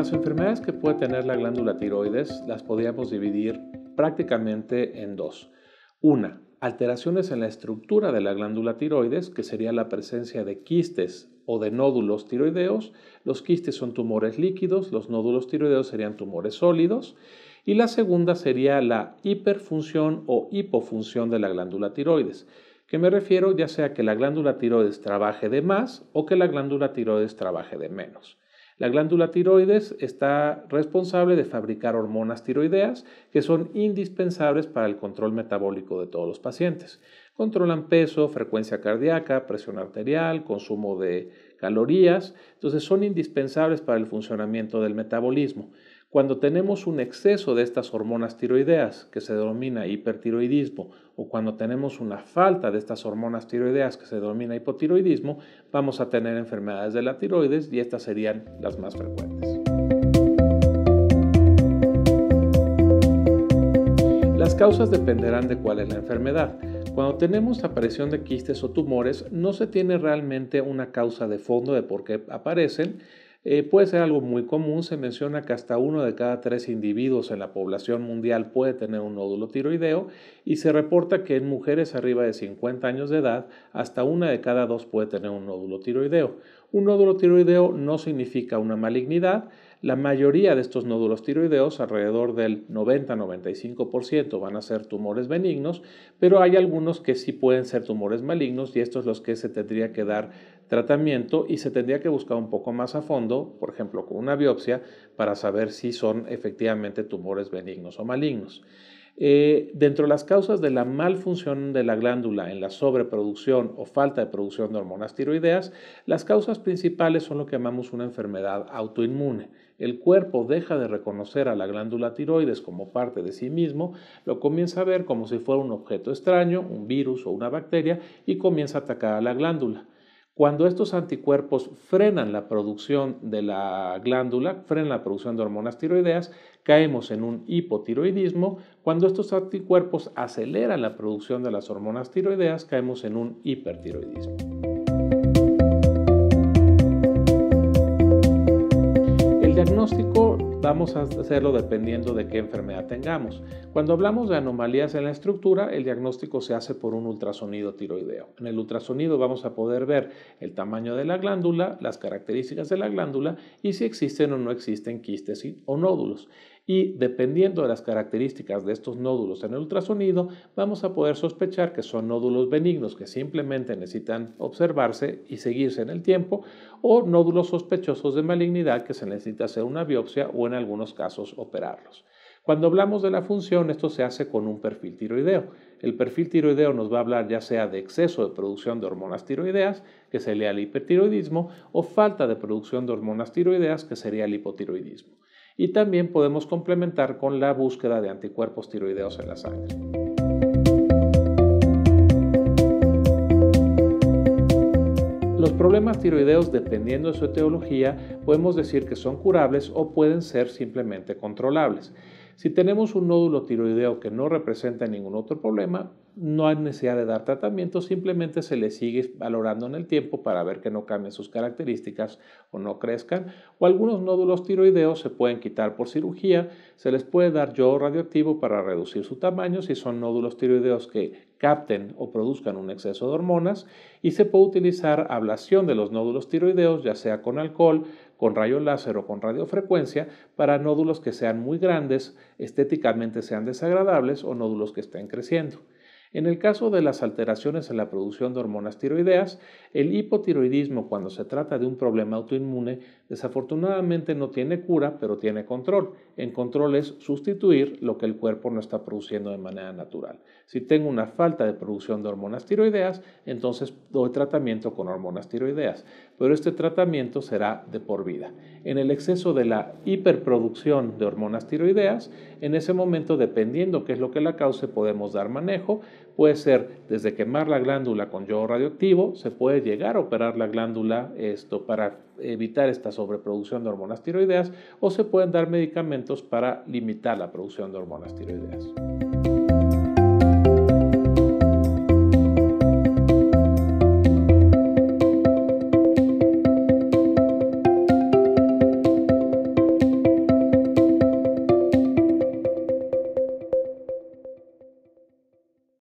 las enfermedades que puede tener la glándula tiroides las podríamos dividir prácticamente en dos. Una, alteraciones en la estructura de la glándula tiroides, que sería la presencia de quistes o de nódulos tiroideos. Los quistes son tumores líquidos, los nódulos tiroideos serían tumores sólidos. Y la segunda sería la hiperfunción o hipofunción de la glándula tiroides, que me refiero ya sea que la glándula tiroides trabaje de más o que la glándula tiroides trabaje de menos. La glándula tiroides está responsable de fabricar hormonas tiroideas que son indispensables para el control metabólico de todos los pacientes. Controlan peso, frecuencia cardíaca, presión arterial, consumo de calorías. Entonces son indispensables para el funcionamiento del metabolismo. Cuando tenemos un exceso de estas hormonas tiroideas, que se denomina hipertiroidismo, o cuando tenemos una falta de estas hormonas tiroideas, que se denomina hipotiroidismo, vamos a tener enfermedades de la tiroides y estas serían las más frecuentes. Las causas dependerán de cuál es la enfermedad. Cuando tenemos aparición de quistes o tumores, no se tiene realmente una causa de fondo de por qué aparecen. Puede ser algo muy común. Se menciona que hasta 1 de cada 3 individuos en la población mundial puede tener un nódulo tiroideo y se reporta que en mujeres arriba de 50 años de edad hasta 1 de cada 2 puede tener un nódulo tiroideo. Un nódulo tiroideo no significa una malignidad. La mayoría de estos nódulos tiroideos, alrededor del 90-95%, van a ser tumores benignos, pero hay algunos que sí pueden ser tumores malignos y estos son los que se tendría que dar tratamiento y se tendría que buscar un poco más a fondo, por ejemplo con una biopsia, para saber si son efectivamente tumores benignos o malignos. Dentro de las causas de la malfunción de la glándula en la sobreproducción o falta de producción de hormonas tiroideas, las causas principales son lo que llamamos una enfermedad autoinmune. El cuerpo deja de reconocer a la glándula tiroides como parte de sí mismo, lo comienza a ver como si fuera un objeto extraño, un virus o una bacteria, y comienza a atacar a la glándula. Cuando estos anticuerpos frenan la producción de la glándula, frenan la producción de hormonas tiroideas, caemos en un hipotiroidismo. Cuando estos anticuerpos aceleran la producción de las hormonas tiroideas, caemos en un hipertiroidismo. El diagnóstico vamos a hacerlo dependiendo de qué enfermedad tengamos. Cuando hablamos de anomalías en la estructura, el diagnóstico se hace por un ultrasonido tiroideo. En el ultrasonido vamos a poder ver el tamaño de la glándula, las características de la glándula y si existen o no existen quistes o nódulos. Y dependiendo de las características de estos nódulos en el ultrasonido, vamos a poder sospechar que son nódulos benignos que simplemente necesitan observarse y seguirse en el tiempo, o nódulos sospechosos de malignidad que se necesita hacer una biopsia o en algunos casos operarlos. Cuando hablamos de la función, esto se hace con un perfil tiroideo. El perfil tiroideo nos va a hablar ya sea de exceso de producción de hormonas tiroideas, que sería el hipertiroidismo, o falta de producción de hormonas tiroideas, que sería el hipotiroidismo. Y también podemos complementar con la búsqueda de anticuerpos tiroideos en la sangre. Los problemas tiroideos, dependiendo de su etiología, podemos decir que son curables o pueden ser simplemente controlables. Si tenemos un nódulo tiroideo que no representa ningún otro problema, no hay necesidad de dar tratamiento, simplemente se le sigue valorando en el tiempo para ver que no cambien sus características o no crezcan. O algunos nódulos tiroideos se pueden quitar por cirugía, se les puede dar yodo radioactivo para reducir su tamaño si son nódulos tiroideos que capten o produzcan un exceso de hormonas, y se puede utilizar ablación de los nódulos tiroideos, ya sea con alcohol, con rayo láser o con radiofrecuencia, para nódulos que sean muy grandes, estéticamente sean desagradables o nódulos que estén creciendo. En el caso de las alteraciones en la producción de hormonas tiroideas, el hipotiroidismo, cuando se trata de un problema autoinmune, desafortunadamente no tiene cura, pero tiene control. El control es sustituir lo que el cuerpo no está produciendo de manera natural. Si tengo una falta de producción de hormonas tiroideas, entonces doy tratamiento con hormonas tiroideas, pero este tratamiento será de por vida. En el exceso de la hiperproducción de hormonas tiroideas, en ese momento, dependiendo qué es lo que la cause, podemos dar manejo. Puede ser desde quemar la glándula con yodo radioactivo, se puede llegar a operar la glándula para evitar esta sobreproducción de hormonas tiroideas, o se pueden dar medicamentos para limitar la producción de hormonas tiroideas.